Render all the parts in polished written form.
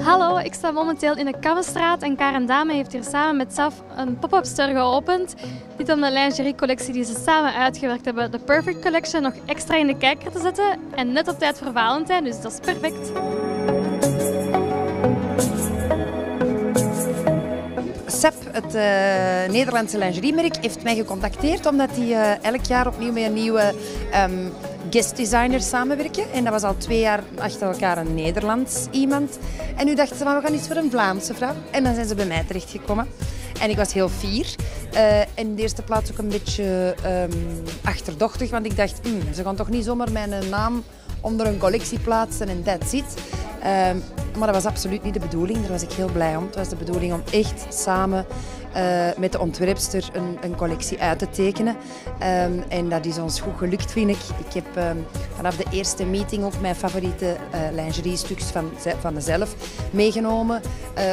Hallo, ik sta momenteel in de Kammenstraat en Karen Damen heeft hier samen met Sapph een pop-up store geopend. Dit om de lingeriecollectie die ze samen uitgewerkt hebben, de Perfect Collection, nog extra in de kijker te zetten. En net op tijd voor Valentijn, dus dat is perfect. Sapph, het Nederlandse lingeriemerk, heeft mij gecontacteerd omdat die elk jaar opnieuw met een nieuwe guest designers samenwerken. En dat was al 2 jaar achter elkaar een Nederlands iemand. En nu dachten ze, we gaan iets voor een Vlaamse vrouw. En dan zijn ze bij mij terechtgekomen. En ik was heel fier. En in de eerste plaats ook een beetje achterdochtig, want ik dacht, ze gaan toch niet zomaar mijn naam onder een collectie plaatsen en that's it. Maar dat was absoluut niet de bedoeling, daar was ik heel blij om. Het was de bedoeling om echt samen met de ontwerpster een collectie uit te tekenen. En dat is ons goed gelukt, vind ik. Ik heb vanaf de eerste meeting ook mijn favoriete lingerie-stuks van mezelf meegenomen.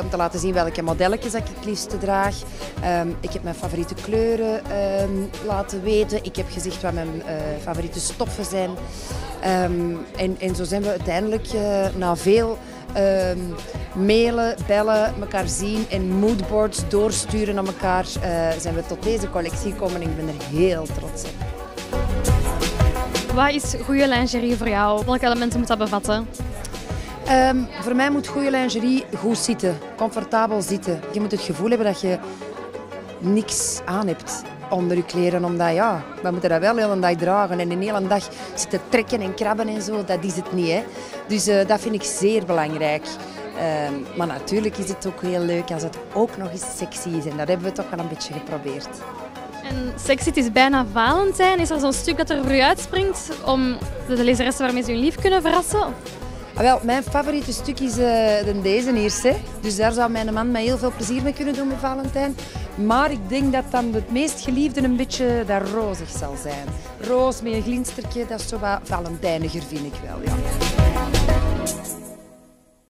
Om te laten zien welke modelletjes ik het liefste draag. Ik heb mijn favoriete kleuren laten weten. Ik heb gezegd wat mijn favoriete stoffen zijn. En zo zijn we uiteindelijk na veel mailen, bellen, elkaar zien en moodboards doorsturen aan elkaar zijn we tot deze collectie gekomen en ik ben er heel trots op. Wat is goede lingerie voor jou? Welke elementen moet dat bevatten? Voor mij moet goede lingerie goed zitten, comfortabel zitten. Je moet het gevoel hebben dat je niks aan hebt onder je kleren, omdat ja, we moeten dat wel de hele dag dragen en de hele dag zitten trekken en krabben en zo, dat is het niet, hè. Dus dat vind ik zeer belangrijk. Maar natuurlijk is het ook heel leuk als het ook nog eens sexy is en dat hebben we toch wel een beetje geprobeerd. En sexy, het is bijna Valentijn. Is er zo'n stuk dat er voor u uitspringt om de lezeressen waarmee ze hun lief kunnen verrassen? Ah, wel, mijn favoriete stuk is deze eerst, hè. Dus daar zou mijn man mij heel veel plezier mee kunnen doen met Valentijn. Maar ik denk dat dan het meest geliefde een beetje dat rozig zal zijn. Roos met een glinstertje, dat is zo wat Valentijniger, vind ik wel. Ja.